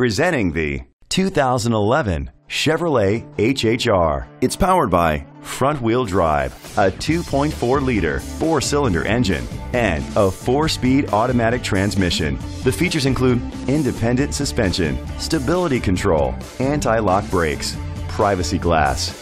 Presenting the 2011 Chevrolet HHR. It's powered by front-wheel drive, a 2.4-liter four-cylinder engine, and a four-speed automatic transmission. The features include independent suspension, stability control, anti-lock brakes, privacy glass.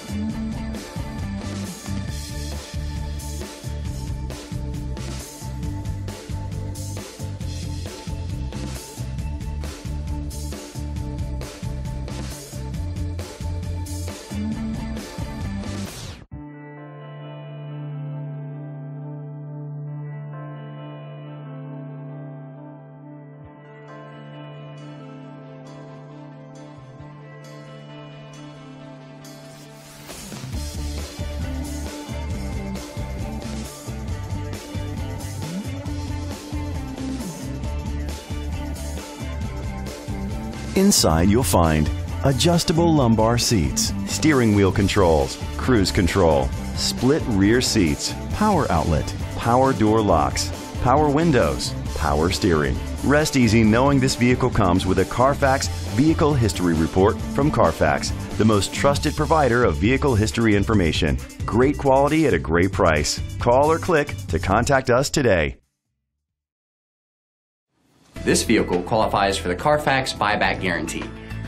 Inside you'll find adjustable lumbar seats, steering wheel controls, cruise control, split rear seats, power outlet, power door locks, power windows, power steering. Rest easy knowing this vehicle comes with a Carfax Vehicle History Report from Carfax, the most trusted provider of vehicle history information. Great quality at a great price. Call or click to contact us today. This vehicle qualifies for the Carfax buyback guarantee.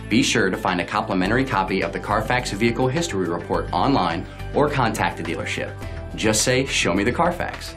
Be sure to find a complimentary copy of the Carfax Vehicle History Report online or contact the dealership. Just say, "Show me the Carfax."